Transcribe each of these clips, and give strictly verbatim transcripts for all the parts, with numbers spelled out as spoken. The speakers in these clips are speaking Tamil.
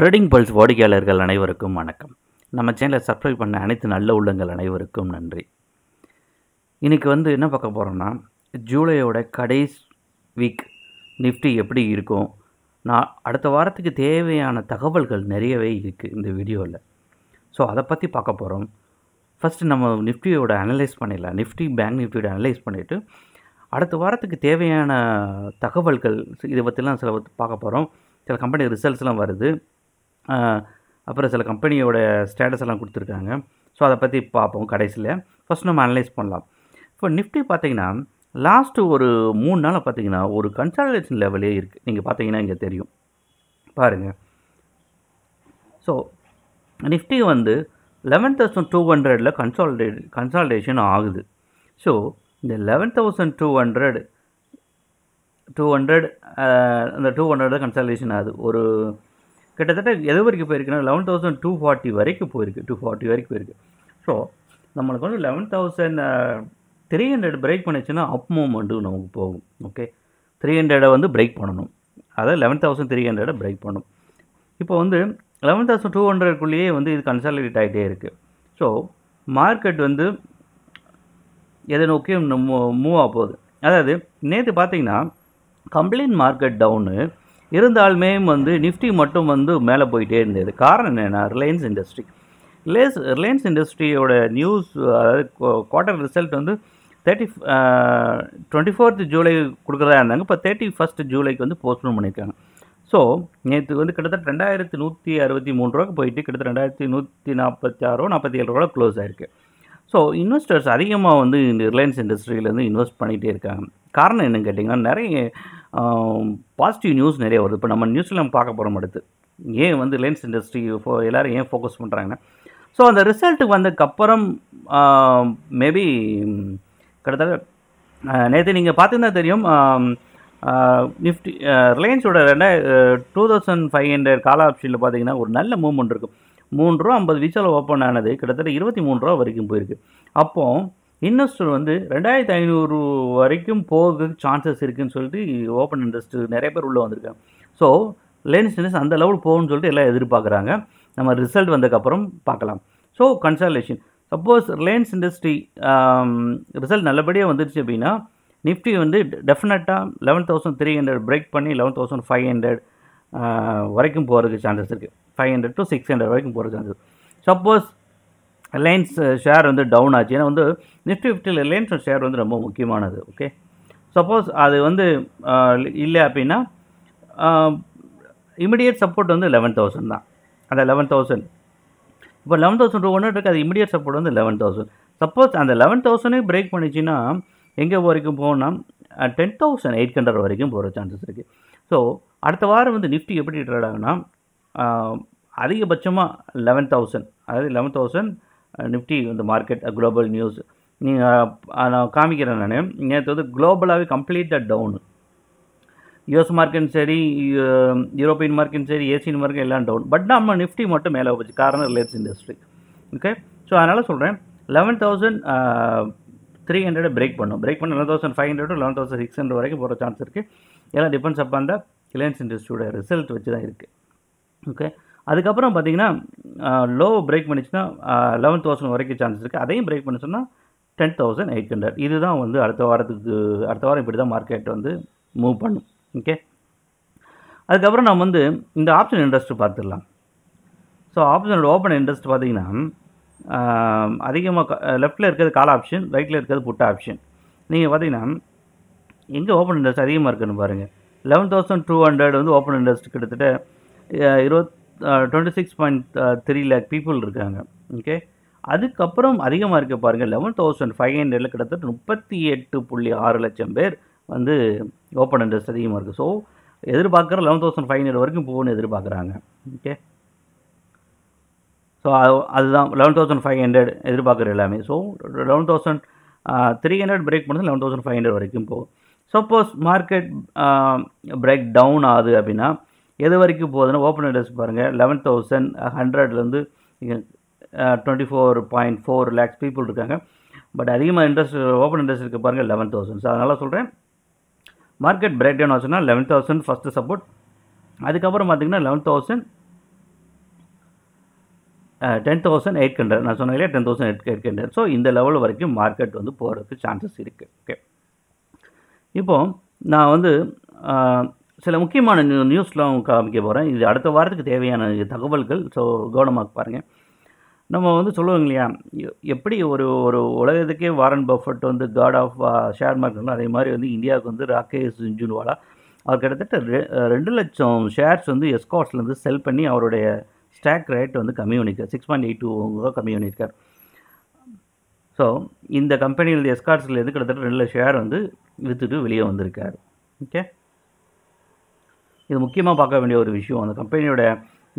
ட்ரேடிங் பல்ஸ் வாடிக்கையாளர்கள் அனைவருக்கும் வணக்கம். நம்ம சேனலை சப்ஸ்கிரைப் பண்ண அனைத்து நல்ல உள்ளங்கள் அனைவருக்கும் நன்றி. இன்றைக்கி வந்து என்ன பார்க்க போகிறோன்னா, ஜூலையோட கடைசி வீக் நிஃப்டி எப்படி இருக்கும், நான் அடுத்த வாரத்துக்கு தேவையான தகவல்கள் நிறையவே இருக்குது இந்த வீடியோவில். ஸோ அதை பற்றி பார்க்க போகிறோம். ஃபஸ்ட்டு நம்ம நிஃப்டியோட அனலைஸ் பண்ணிடலாம். நிஃப்டி பேங்க் நிஃப்டியோட அனலைஸ் பண்ணிவிட்டு அடுத்த வாரத்துக்கு தேவையான தகவல்கள் இதை பற்றிலாம் சில பார்க்க போகிறோம். சில கம்பெனி ரிசல்ட்ஸ்லாம் வருது, அப்புறம் சில கம்பெனியோட ஸ்டேட்டஸ் எல்லாம் கொடுத்துருக்காங்க. ஸோ அதை பற்றி பார்ப்போம் கடைசியில். ஃபஸ்ட் நம்ம அனலைஸ் பண்ணலாம். இப்போ நிஃப்டி பார்த்திங்கன்னா லாஸ்ட்டு ஒரு மூணு நாளாக பார்த்திங்கன்னா ஒரு கன்சாலிடேஷன் லெவலே இருக்குது. நீங்கள் பார்த்திங்கன்னா இங்கே தெரியும் பாருங்கள். ஸோ நிஃப்டி வந்து லெவன் தௌசண்ட் டூ ஹண்ட்ரடில் கன்சாலிடேட் கன்சாலிடேஷன் ஆகுது. ஸோ இந்த eleven thousand two hundred two hundred அந்த டூ ஹண்ட்ரட் தான் கன்சாலிடேஷன் ஆகுது. ஒரு கிட்டத்தட்ட எது வரைக்கும் போயிருக்குன்னா லெவன் தௌசண்ட் டூ ஃபார்ட்டி வரைக்கும் போயிருக்கு, டூ ஃபார்ட்டி வரைக்கும் போயிருக்கு. ஸோ நம்மளுக்கு வந்து eleven thousand three hundred break பண்ணிச்சுன்னா அப் மூமெண்ட்டு நமக்கு போகும். ஓகே, த்ரீ ஹண்ட்ரடை வந்து பிரேக் பண்ணணும். அதாவது லெவன் தௌசண்ட் த்ரீ ஹண்ட்ரடை பிரேக் பண்ணணும். இப்போ வந்து லெவன் தௌசண்ட் டூ ஹண்ட்ரட்குள்ளேயே வந்து இது கன்சாலிடேட் ஆகிட்டே இருக்குது. ஸோ மார்க்கெட் வந்து எதை நோக்கியும் மூ மூவ் ஆக போகுது. அதாவது நேற்று பார்த்திங்கன்னா கம்ப்ளைண்ட் மார்க்கெட் டவுனு இருந்தாலுமே வந்து நிஃப்டி மட்டும் வந்து மேலே போயிட்டே இருந்தது. காரணம் என்னென்னா ரிலையன்ஸ் இண்டஸ்ட்ரி ரிலையன்ஸ் ரிலையன்ஸ் இண்டஸ்ட்ரியோட நியூஸ், அதாவது குவார்டர் ரிசல்ட் வந்து தேர்ட்டி டுவெண்ட்டி ஃபோர்த் ஜூலை கொடுக்குறதா இருந்தாங்க. இப்போ தேர்ட்டி ஃபஸ்ட் ஜூலைக்கு வந்து போஸ்ட்போன் பண்ணியிருக்காங்க. ஸோ நேற்று வந்து கிட்டத்தட்ட ரெண்டாயிரத்தி நூற்றி அறுபத்தி மூணு ரூபாய்க்கு போயிட்டு கிட்டத்தட்ட ரெண்டாயிரத்தி நூற்றி நாற்பத்தி ஆறு ரூபா நாற்பத்தி ஏழு ரூபா க்ளோஸ் ஆகிருக்கு. ஸோ இன்வெஸ்டர்ஸ் அதிகமாக வந்து இந்த ரிலையன்ஸ் இண்டஸ்ட்ரியிலேருந்து இன்வெஸ்ட் பண்ணிகிட்டே இருக்காங்க. காரணம் என்னென்னு கேட்டிங்கன்னா நிறைய பாசிட்டிவ் நியூஸ் நிறைய வருது. இப்போ நம்ம நியூஸில் நம்ம பார்க்க போகிறோம் அடுத்து. ஏன் வந்து ரிலையன்ஸ் இண்டஸ்ட்ரி ஃபோ எல்லோரும் ஏன் ஃபோக்கஸ் பண்ணுறாங்கன்னா, ஸோ அந்த ரிசல்ட்டுக்கு வந்ததுக்கப்புறம் மேபி கிட்டத்தட்ட நேற்று நீங்கள் பார்த்துருந்தா தெரியும் நிஃப்டி ரிலையன்ஸோட ரெண்டாயிர டூ தௌசண்ட் ஃபைவ் ஹண்ட்ரட் கால ஆப்ஷனில் பார்த்தீங்கன்னா ஒரு நல்ல மூவ்மெண்ட் இருக்கும். மூணு ரூபா ஐம்பது பைசாவில் ஓப்பன் ஆனது கிட்டத்தட்ட இருபத்தி மூணு ரூபா வரைக்கும் போயிருக்கு. அப்போது இன்வெஸ்டர் வந்து ரெண்டாயிரத்தி ஐநூறு வரைக்கும் போகிறதுக்கு சான்சஸ் இருக்குதுன்னு சொல்லிட்டு ஓப்பன் இன்ட்ரெஸ்ட் நிறைய பேர் உள்ளே வந்திருக்காங்க. ஸோ ரிலையன்ஸ் இண்டஸ்ட்ரி அந்த லெவல் போகணும்னு சொல்லிட்டு எல்லாம் எதிர்பார்க்குறாங்க. நம்ம ரிசல்ட் வந்ததுக்கப்புறம் பார்க்கலாம். So consolidation suppose Reliance industry result நல்லபடியாக வந்துருச்சு அப்படின்னா நிஃப்டி வந்து டெஃபினட்டாக eleven thousand three hundred break பண்ணி லெவன் தௌசண்ட் ஃபைவ் ஹண்ட்ரட் வரைக்கும் போகிறதுக்கு சான்சஸ் இருக்குது. Five hundred to six hundred வரைக்கும் போகிற சான்சஸ். சப்போஸ் ரிலையன்ஸ் ஷேர் வந்து டவுன் ஆச்சு, ஏன்னா வந்து நிஃப்டி ஃபிஃப்டியில் ரிலையன்ஸ் ஷேர் வந்து ரொம்ப முக்கியமானது. ஓகே, சப்போஸ் அது வந்து இல்லை அப்படின்னா இமிடியேட் சப்போர்ட் வந்து லெவன் தௌசண்ட் தான். அந்த லெவன் தௌசண்ட் இப்போ லெவன் தௌசண்ட் டூ ஹண்ட்ரட் இருக்குது. அது இமிடியேட் சப்போர்ட் வந்து லெவன் தௌசண்ட். சப்போஸ் அந்த லெவன் தௌசண்டே பிரேக் பண்ணிச்சின்னா எங்கே வரைக்கும் போனால் டென் தௌசண்ட் எயிட் ஹண்ட்ரட் வரைக்கும் போகிற சான்சஸ் இருக்குது. ஸோ அடுத்த வாரம் வந்து நிஃப்டி எப்படி ட்ரேட் ஆகுனா அதிகபட்சமாக லெவன் தௌசண்ட் அதாவது லெவன் தௌசண்ட் நிஃப்டி இந்த மார்க்கெட் குளோபல் நியூஸ் நீங்கள் நான் காமிக்கிறேன். நான் நேற்று வந்து குளோபலாகவே கம்ப்ளீட்டாக டவுனு, யூஎஸ் மார்க்கெட்டும் சரி, யூரோப்பியன் மார்க்கெட்டும் சரி, ஏசியன் மார்க்கெட் எல்லாம் டவுன். பட் நம்ம நிஃப்டி மட்டும் மேலே போச்சு. காரணம் ரிலையன்ஸ் இண்டஸ்ட்ரி. ஓகே, ஸோ அதனால் சொல்கிறேன் eleven thousand three hundred break பண்ணும். பிரேக் பண்ண eleven thousand five hundred eleven thousand six hundred வரைக்கும் போகிற சான்ஸ் இருக்குது. எல்லாம் டிபெண்ட்ஸ் அப் அந்த ரிலையன்ஸ் இண்டஸ்ட்ரியோட ரிசல்ட் வச்சு தான் இருக்குது. ஓகே, அதுக்கப்புறம் பார்த்திங்கன்னா லோ பிரேக் பண்ணிச்சுன்னா லெவன் தௌசண்ட் வரைக்கும் சான்ஸ் இருக்குது. அதையும் பிரேக் பண்ண சொன்னால் டென் தௌசண்ட் எயிட் ஹண்ட்ரட். இதுதான் வந்து அடுத்த வாரத்துக்கு அடுத்த வாரம் இப்படி தான் மார்க்கெட் வந்து மூவ் பண்ணும். ஓகே, அதுக்கப்புறம் நம்ம வந்து இந்த ஆப்ஷன் இன்ட்ரெஸ்ட் பார்த்துடலாம். ஸோ ஆப்ஷனோட ஓப்பன் இன்ட்ரெஸ்ட் பார்த்திங்கன்னா அதிகமாக லெஃப்ட்டில் இருக்கிறது கால் ஆப்ஷன், ரைட்டில் இருக்கிறது புட் ஆப்ஷன். நீங்கள் பார்த்திங்கன்னா எங்கே ஓப்பன் இன்ட்ரெஸ்ட் அதிகமாக இருக்குதுன்னு பாருங்கள். லெவன் தௌசண்ட் டூ ஹண்ட்ரட் வந்து ஓப்பன் இன்ட்ரெஸ்ட் கிட்டத்தட்ட இருபத் twenty six point three lakh people இருக்காங்க. ஓகே, அதுக்கப்புறம் அதிகமாக இருக்க பாருங்கள் லெவன் தௌசண்ட் ஃபைவ் ஹண்ட்ரடில் கிட்டத்தட்ட முப்பத்தி எட்டு புள்ளி ஆறு லட்சம் பேர் வந்து ஓப்பன் இன்ட்ரெஸ்ட் அதிகமாக இருக்குது. ஸோ எதிர்பார்க்குற லெவன் தௌசண்ட் ஃபைவ் ஹண்ட்ரட் வரைக்கும் போகணும்னு எதிர்பார்க்குறாங்க. ஓகே, ஸோ அதுதான் லெவன் தௌசண்ட் ஃபைவ் ஹண்ட்ரட் எதிர்பார்க்குற எல்லாமே. So eleven thousand three hundred break பண்ணது லெவன் தௌசண்ட் ஃபைவ் ஹண்ட்ரட் வரைக்கும் போகும். சப்போஸ் மார்க்கெட் பிரேக் டவுன் ஆகுது அப்படின்னா எது வரைக்கும் போகுதுன்னா ஓப்பன் இன்ட்ரெஸ்ட் பாருங்கள் லெவன் தௌசண்ட் ஹண்ட்ரட்லேருந்து twenty four point four lakhs people இருக்காங்க. பட் அதிகமாக இன்ட்ரெஸ்ட் ஓப்பன் இன்ட்ரெஸ்ட் இருக்குது பாருங்கள் லெவன் தௌசண்ட். ஸோ அதனால் சொல்கிறேன் மார்க்கெட் பிரேக் டவுன் ஆச்சுன்னா லெவன் தௌசண்ட் ஃபஸ்ட்டு சப்போர்ட், அதுக்கப்புறம் பார்த்திங்கன்னா eleven thousand Uh, ten thousand eight hundred, நான் சொன்னேன் இல்லையா ten thousand eight hundred. So இந்த லெவல் வரைக்கும் மார்க்கெட் வந்து போகிறதுக்கு சான்சஸ் இருக்குது. ஓகே, இப்போது நான் வந்து சில முக்கியமான நியூ நியூஸ்லாம் காமிக்க போகிறேன். இது அடுத்த வாரத்துக்கு தேவையான தகவல்கள். ஸோ கவனமாக பாருங்கள். நம்ம வந்து சொல்லுவோம் இல்லையா, எப்படி ஒரு ஒரு உலகத்துக்கே வாரன் பஃபட் வந்து காட் ஆஃப் ஷேர் மார்க்கெட்னா, அதே மாதிரி வந்து இந்தியாவுக்கு வந்து ராகேஷ் ஜுன்வாலா அவர் கிட்டத்தட்ட ரெ ரெண்டு லட்சம் ஷேர்ஸ் வந்து எஸ்கார்ட்ஸ்லேருந்து செல் பண்ணி அவருடைய ஸ்டாக் ரேட் வந்து கம்மி பண்ணியிருக்கார். சிக்ஸ் பாயிண்ட் எயிட் டூ கம்மி பண்ணியிருக்கார். ஸோ இந்த கம்பெனியில் எஸ்கார்ட்ஸ்லேருந்து கிட்டத்தட்ட ரெண்டு லட்சம் ஷேர் வந்து விற்றுட்டு வெளியே வந்திருக்கார். ஓகே, இது முக்கியமாக பார்க்க வேண்டிய ஒரு விஷயம். அந்த கம்பெனியோட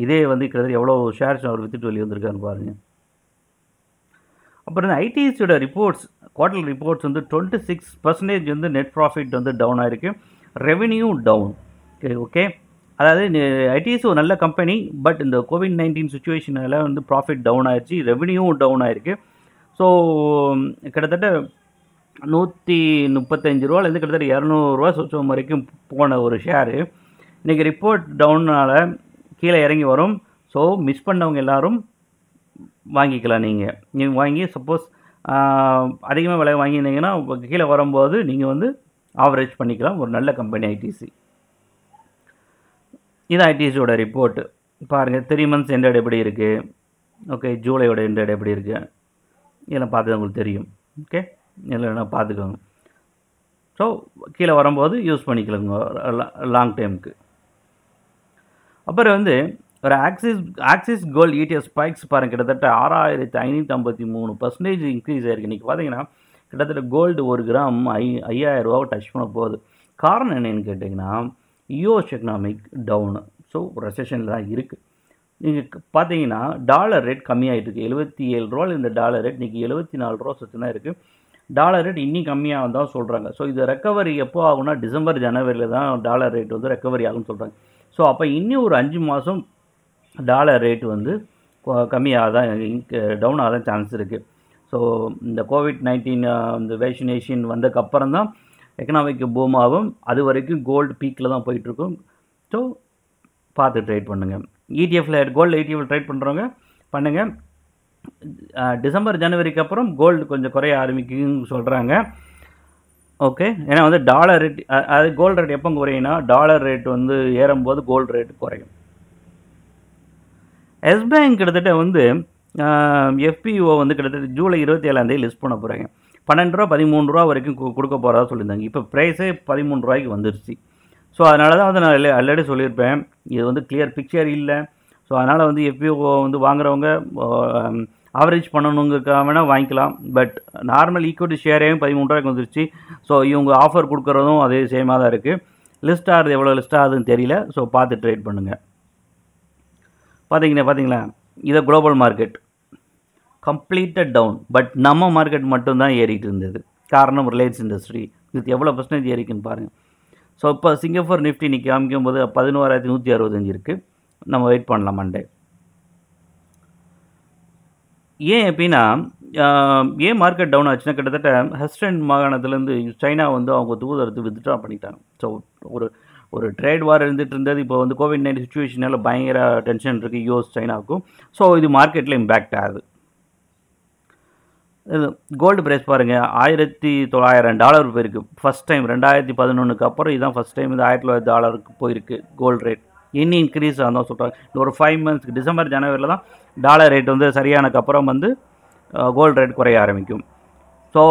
இதே வந்து கிட்டத்தட்ட எவ்வளோ ஷேர்ஸ் அவர் விற்றுட்டு வெளியே வந்திருக்காருன்னு பாருங்கள். அப்புறம் இந்த ஐடிசியோட ரிப்போர்ட்ஸ், குவார்டர்லி ரிப்போர்ட்ஸ் வந்து டுவெண்ட்டி சிக்ஸ் பர்சன்டேஜ் வந்து நெட் ப்ராஃபிட் வந்து டவுன் ஆகிருக்கு, ரெவென்யூ டவுன். ஓகே ஓகே அதாவது ஐடிசி ஒரு நல்ல கம்பெனி, பட் இந்த கோவிட் நைன்டீன் சுச்சுவேஷனில் வந்து ப்ராஃபிட் டவுன் ஆகிடுச்சு, ரெவென்யூவும் டவுன் ஆகிருக்கு. ஸோ கிட்டத்தட்ட நூற்றி முப்பத்தஞ்சு ரூபாலேருந்து கிட்டத்தட்ட இரநூறுவா சொச்சம் வரைக்கும் போன ஒரு ஷேரு இன்றைக்கி ரிப்போர்ட் டவுனால் கீழே இறங்கி வரும். ஸோ மிஸ் பண்ணவங்க எல்லோரும் வாங்கிக்கலாம். நீங்கள் நீங்கள் வாங்கி சப்போஸ் அதிகமாக விலை வாங்கினீங்கன்னா கீழே வரும்போது நீங்கள் வந்து ஆவரேஜ் பண்ணிக்கலாம். ஒரு நல்ல கம்பெனி ஐடிசி. இது ஐடிசியோட ரிப்போர்ட்டு பாருங்கள். த்ரீ மந்த்ஸ் எண்டட் எப்படி இருக்குது, ஓகே, ஜூலையோட எண்டட் எப்படி இருக்குது இதெல்லாம் பார்த்து உங்களுக்கு தெரியும். ஓகே, இல்லைன்னா பார்த்துக்கோங்க. ஸோ கீழே வரும்போது யூஸ் பண்ணிக்கலாங்க லாங் டைமுக்கு. அப்புறம் வந்து ஒரு Axis Axis gold ETF spikes பாருங்கள். கிட்டத்தட்ட ஆறாயிரத்தி ஐநூற்றி ஐம்பத்தி மூணு பர்சன்டேஜ் இன்க்ரீஸ் ஆகிருக்கு. இன்றைக்கி பார்த்தீங்கன்னா கிட்டத்தட்ட கோல்டு ஒரு கிராம் ஐ ஐயாயிரம் ரூபாவை டச் பண்ண போகுது. காரணம் என்னென்னு கேட்டிங்கன்னா, யூஎஸ் எக்கனாமிக் டவுனு. ஸோ ரெசஷனில் தான் இருக்குது. நீங்கள் பார்த்தீங்கன்னா டாலர் ரேட் கம்மியாகிட்டு இருக்குது. எழுபத்தி ஏழு ரூபாவில் இந்த டாலர் ரேட் இன்றைக்கி எழுபத்தி நாலு ரூபா சுற்றினா இருக்குது. டாலர் ரேட் இன்னும் கம்மியாக தான் சொல்கிறாங்க. ஸோ இது ரெக்கவரி எப்போ ஆகும்னா டிசம்பர் ஜனவரியில் தான் டாலர் ரேட் வந்து ரெக்கவரி ஆகும்னு சொல்கிறாங்க. ஸோ அப்போ இன்னும் ஒரு அஞ்சு மாதம் டாலர் ரேட் வந்து கம்மியாக தான் டவுன் ஆக தான் சான்ஸ் இருக்குது. ஸோ இந்த கோவிட் நைன்டீன் இந்த வேக்சினேஷன் வந்ததுக்கப்புறம் தான் எக்கனாமிக் பூம் ஆகும். அது வரைக்கும் கோல்டு பீக்கில் தான் போயிட்டுருக்கும். ஸோ பார்த்து ட்ரேட் பண்ணுங்கள். இடிஎஃப்பில் கோல்டு ஐடிஎஃப்ல ட்ரேட் பண்ணுறவங்க பண்ணுங்கள். டிசம்பர் ஜனவரிக்கு அப்புறம் கோல்டு கொஞ்சம் குறைய ஆரம்பிக்குன்னு சொல்கிறாங்க. ஓகே, ஏன்னா வந்து டாலர் ரேட், அது கோல்டு ரேட் எப்போ குறையும்னா டாலர் ரேட் வந்து ஏறும்போது கோல்டு ரேட் குறையும். எஸ் பேங்க் கிட்டத்தட்ட வந்து எஃப்பிஓ வந்து கிட்டத்தட்ட ஜூலை இருபத்தி ஏழாந்தேதி லிஸ்ட் பண்ண போகிறாங்க. பன்னெண்டு ரூபா பதிமூணு ரூபா வரைக்கும் கொடுக்க போகிறதா சொல்லியிருந்தாங்க. இப்போ ப்ரைஸே பதிமூணு ரூபாய்க்கு வந்துருச்சு. ஸோ அதனால தான் வந்து நான் இல்லை ஆல்ரெடி சொல்லியிருப்பேன், இது வந்து கிளியர் பிக்சர் இல்லை. ஸோ அதனால் வந்து எஃப்பிஓ வந்து வாங்குறவங்க ஆவரேஜ் பண்ணணுங்கிறக்காக வேணால் வாங்கிக்கலாம். பட் நார்மல் ஈக்விட்டி ஷேரையும் பதிமூணு ரூபாய்க்கு வந்துருச்சு. ஸோ இவங்க ஆஃபர் கொடுக்குறதும் அதே சேமாக தான் இருக்குது. லிஸ்ட் ஆகுது, எவ்வளோ லிஸ்ட் ஆகுதுன்னு தெரியல. ஸோ பார்த்து ட்ரேட் பண்ணுங்கள். பார்த்தீங்கன்னா பார்த்தீங்களா, இதை global market completed down, but நம்ம மார்க்கெட் மட்டும்தான் ஏறிட்டு இருந்தது. காரணம் ரிலையன்ஸ் இண்டஸ்ட்ரி. இது எவ்வளோ பர்சன்டேஜ் ஏறிக்குன்னு பாருங்கள். ஸோ இப்போ சிங்கப்பூர் நிஃப்டி இன்றைக்கி காமிக்கும் போது பதினோராயிரத்தி நூற்றி அறுபத்தஞ்சு இருக்குது. நம்ம வெயிட் பண்ணலாம் மண்டே. ஏன் எப்படின்னா, ஏன் மார்க்கெட் டவுன் ஆச்சுன்னா, கிட்டத்தட்ட ஹெஸ்டன் மாகாணத்துலேருந்து சைனா வந்து அவங்க தூதரத்து வித்ட்ரா பண்ணிட்டாங்க. ஸோ ஒரு ஒரு ட்ரேட் வார் இருந்துகிட்டு இருந்தது. இப்போ வந்து கோவிட் நைன்டீன் சுச்சுவேஷனால் பயங்கர டென்ஷன் இருக்குது யூஎஸ் சைனாவுக்கும். ஸோ இது மார்க்கெட்டில் இம்பேக்ட் ஆகுது. கோல்டு ப்ரைஸ் பாருங்கள், ஆயிரத்தி தொள்ளாயிரம் டாலர் போயிருக்கு ஃபஸ்ட் டைம். ரெண்டாயிரத்தி பதினொன்றுக்கு அப்புறம் இதுதான் ஃபஸ்ட் டைம் இது ஆயிரத்தி தொள்ளாயிரத்தி டாலருக்கு போயிருக்கு கோல்டு ரேட். இன்னி இன்க்ரீஸ் ஆகுதான் சொல்கிறாங்க. ஒரு ஃபைவ் மந்த்ஸ்க்கு டிசம்பர் ஜனவரியில் தான் டாலர் ரேட் வந்து சரியானக்கப்புறம் வந்து கோல்டு ரேட் குறைய ஆரம்பிக்கும். ஸோ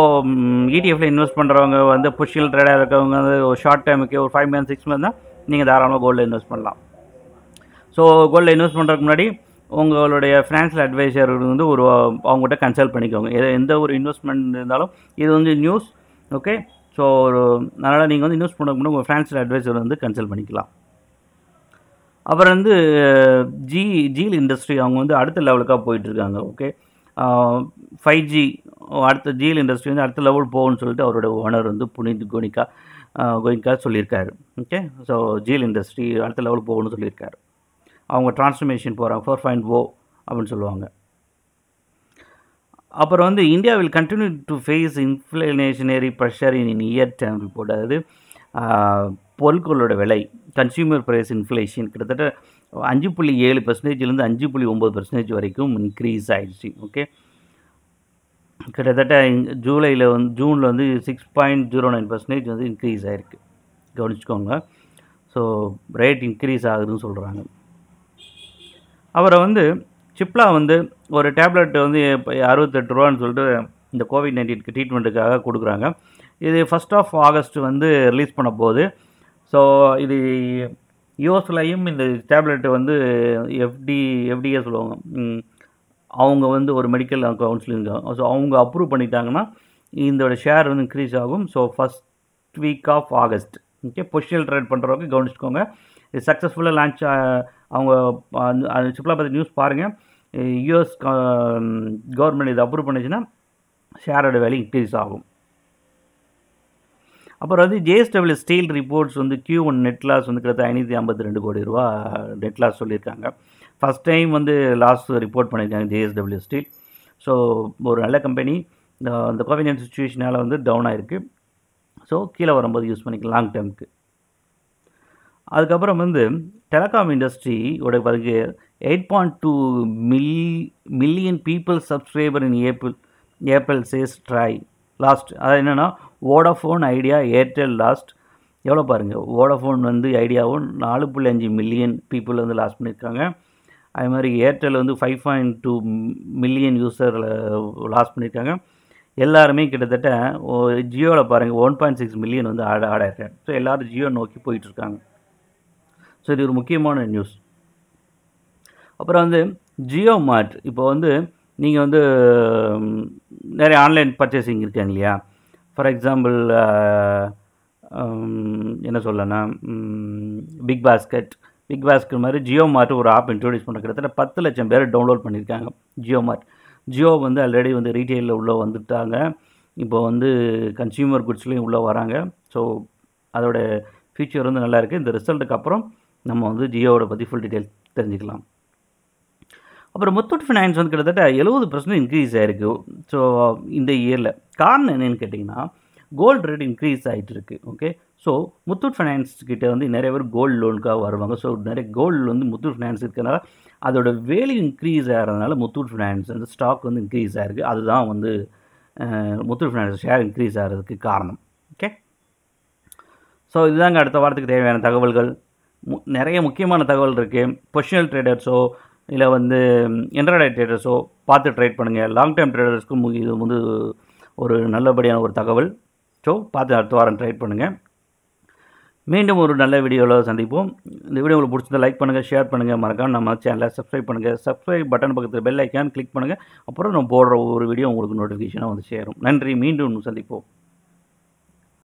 இடிஎஃப்ல இன்வெஸ்ட் பண்ணுறவங்க வந்து புஷில் ட்ரேடாக இருக்கவங்க வந்து ஒரு ஷார்ட் டைமுக்கு ஒரு ஃபைவ் மந்த்ஸ் சிக்ஸ் மந்த்ஸ் தான் நீங்கள் தாராளமாக கோல்டில் இன்வெஸ்ட் பண்ணலாம். ஸோ கோல்டில் இன்வெஸ்ட் பண்ணுறதுக்கு முன்னாடி உங்களுடைய ஃபினான்ஷியல் அட்வைசர் வந்து ஒரு அவங்ககிட்ட கன்சல்ட் பண்ணிக்கோங்க. எது எந்த ஒரு இன்வெஸ்ட்மெண்ட் இருந்தாலும் இது வந்து நியூஸ். ஓகே, ஸோ ஒரு அதனால் நீங்கள் வந்து இன்வெஸ்ட் பண்ணுறதுக்கு முன்னாடி உங்கள் ஃபினான்ஷியல் அட்வைசர் வந்து கன்சல்ட் பண்ணிக்கலாம். அப்புறம் வந்து ஜி ஜீல் இண்டஸ்ட்ரி அவங்க வந்து அடுத்த லெவலுக்காக போயிட்டுருக்காங்க. ஓகே, ஃபைவ் ஜி அடுத்த ஜீல் இண்டஸ்ட்ரி வந்து அடுத்த லெவல் போகும்னு சொல்லிட்டு அவரோட ஓனர் வந்து புனித் கோனிகா கோனிகா சொல்லியிருக்காரு. ஓகே, ஸோ ஜீல் இண்டஸ்ட்ரி அடுத்த லெவல் போகணும்னு சொல்லியிருக்காரு. அவங்க டிரான்ஸ்ஃபர்மேஷன் போகிறாங்க, ஃபோர் பாயிண்ட் ஓ அப்படின்னு சொல்லுவாங்க. அப்புறம் வந்து India will continue to face inflationary pressure in in year term report. அதாவது பொருட்களோட விலை கன்சியூமர் ப்ரைஸ் இன்ஃப்ளேஷன் கிட்டத்தட்ட அஞ்சு புள்ளி ஏழு பர்சன்டேஜ்லேருந்து அஞ்சு புள்ளி ஒம்பது பர்சன்டேஜ் வரைக்கும் இன்க்ரீஸ் ஆகிடுச்சு. ஓகே, கிட்டத்தட்ட ஜூலையில் வந்து ஜூனில் வந்து six point zero nine percentage வந்து இன்க்ரீஸ் ஆகிருக்கு, கவனிச்சுக்கோங்க. ஸோ ரேட் இன்க்ரீஸ் ஆகுதுன்னு சொல்கிறாங்க. அவரை வந்து சிப்லா வந்து ஒரு டேப்லெட் வந்து அறுபத்தெட்டு ரூபான்னு சொல்லிட்டு இந்த கோவிட் நைன்டீனுக்கு ட்ரீட்மெண்ட்டுக்காக கொடுக்குறாங்க. இது ஃபஸ்ட் ஆஃப் ஆகஸ்ட் வந்து ரிலீஸ் பண்ண போகுது. ஸோ இது யூஎஸ்லையும் இந்த டேப்லெட்டு வந்து எஃப்டி எஃப்டிஏ சொல்லுவாங்க, அவங்க வந்து ஒரு மெடிக்கல் கவுன்சிலிங். ஸோ அவங்க அப்ரூவ் பண்ணிட்டாங்கன்னா இதோட ஷேர் வந்து இன்க்ரீஸ் ஆகும். So first week of August. Okay, positional trade பண்ணுறவங்க கவனிச்சுக்கோங்க. இது சக்ஸஸ்ஃபுல்லாக லான்ச் அவங்க அது சிப்லா பற்றி நியூஸ் பாருங்கள். யூஎஸ் கவர்மெண்ட் இது அப்ரூவ் பண்ணிச்சுன்னா ஷேரோட வேல்யூ இன்க்ரீஸ் ஆகும். அப்புறம் வந்து ஜேஎஸ்டபிள்யூ ஸ்டீல் ரிப்போர்ட்ஸ் வந்து கியூ ஒன் நெட் லாஸ் வந்து கிட்டத்தட்ட ஐநூற்றி ஐம்பத்தி ரெண்டு கோடி ரூபா நெட் லாஸ் சொல்லியிருக்காங்க. ஃபஸ்ட் டைம் வந்து லாஸ் ரிப்போர்ட் பண்ணியிருக்காங்க ஜேஎஸ்டபிள்யூ ஸ்டீல். ஸோ ஒரு நல்ல கம்பெனி இந்த கோவிட் சுச்சுவேஷனால் வந்து டவுன் ஆகிருக்கு. ஸோ கீழே வரும்போது யூஸ் பண்ணிக்கலாம் லாங் டேர்முக்கு. அதுக்கப்புறம் வந்து டெலகாம் இண்டஸ்ட்ரியோட பிறகு eight point two milli million people subscriber in April April says TRAI lost. அது என்னென்னா வோடாஃபோன் ஐடியா ஏர்டெல் லாஸ்ட் எவ்வளோ பாருங்கள். வோடாஃபோன் வந்து ஐடியாவும் நாலு புள்ளி அஞ்சு மில்லியன் பீப்புள் வந்து லாஸ் பண்ணியிருக்காங்க. அதே மாதிரி ஏர்டெல் வந்து five point two million user loss பண்ணியிருக்காங்க. எல்லாருமே கிட்டத்தட்ட ஜியோவில் பாருங்கள் ஒன் பாயிண்ட் சிக்ஸ் மில்லியன் வந்து ஆட் ஆட் ஆயிருக்காங்க. ஸோ எல்லோரும் ஜியோ நோக்கி போயிட்டுருக்காங்க. ஸோ இது ஒரு முக்கியமான நியூஸ். அப்புறம் வந்து ஜியோ மார்ட் இப்போ வந்து நீங்கள் வந்து நிறைய ஆன்லைன் பர்ச்சேசிங் இருக்காங்க இல்லையா. ஃபார் எக்ஸாம்பிள் என்ன சொல்லனா பிக் பாஸ்கெட் பிக் பாஸ்கெட் மாதிரி ஜியோ மார்ட் ஒரு ஆப் இன்ட்ரோடியூஸ் பண்ண கிட்டத்தட்ட பத்து லட்சம் பேர் டவுன்லோட் பண்ணியிருக்காங்க ஜியோ மார்ட். ஜியோ வந்து ஆல்ரெடி வந்து ரீட்டெயிலில் உள்ளே வந்துட்டாங்க, இப்போ வந்து கன்சியூமர் குட்ஸ்லேயும் உள்ளே வராங்க. ஸோ அதோட ஃபியூச்சர் வந்து நல்லாயிருக்கு. இந்த ரிசல்ட்டுக்கு அப்புறம் நம்ம வந்து ஜியோவோட பற்றி ஃபுல் டீட்டெயில் தெரிஞ்சுக்கலாம். அப்புறம் முத்தூட் ஃபினான்ஸ் வந்து கிட்டத்தட்ட எழுபது பர்சன்ட் இன்க்ரீஸ் ஆகிருக்கு ஸோ இந்த இயரில். காரணம் என்னென்னு கேட்டிங்கன்னா கோல்டு ரேட் இன்க்ரீஸ் ஆகிட்டு இருக்கு. ஓகே, ஸோ முத்தூட் ஃபினான்ஸ் கிட்டே வந்து நிறைய பேர் கோல்டு லோனுக்காக வருவாங்க. ஸோ நிறைய கோல்டு வந்து முத்தூட் ஃபினான்ஸ் இருக்கிறதுனால அதோட வேல்யூ இன்க்ரீஸ் ஆகிறதுனால முத்தூட் ஃபினான்ஸ் வந்து ஸ்டாக் வந்து இன்க்ரீஸ் ஆகிருக்கு. அதுதான் வந்து முத்தூட் ஃபினான்ஸ் ஷேர் இன்க்ரீஸ் ஆகிறதுக்கு காரணம். ஓகே, ஸோ இதுதாங்க அடுத்த வாரத்துக்கு தேவையான தகவல்கள். மு நிறைய முக்கியமான தகவல் இருக்குது. பொசிஷனல் ட்ரேடர்ஸோ இல்லை வந்து இன்ட்ராடே ட்ரேடர்ஸோ பார்த்து ட்ரேட் பண்ணுங்கள். லாங் டேர்ம் ட்ரேடர்ஸ்க்கும் இது வந்து ஒரு நல்லபடியான ஒரு தகவல். ஸோ பார்த்து அடுத்த வாரம் ட்ரேட் பண்ணுங்கள். மீண்டும் ஒரு நல்ல வீடியோவில் சந்திப்போம். இந்த வீடியோ உங்களுக்கு பிடிச்சதை லைக் பண்ணுங்கள், ஷேர் பண்ணுங்கள், மறக்காமல் நம்ம சேனலை சப்ஸ்கிரைப் பண்ணுங்கள். சப்ஸ்கிரைப் பட்டன் பக்கத்தில் பெல் ஐக்கான் கிளிக் பண்ணுங்கள். அப்புறம் நம்ம போடுற ஒரு வீடியோ உங்களுக்கு நோட்டிஃபிகேஷனாக வந்து சேரும். நன்றி, மீண்டும் சந்திப்போம்.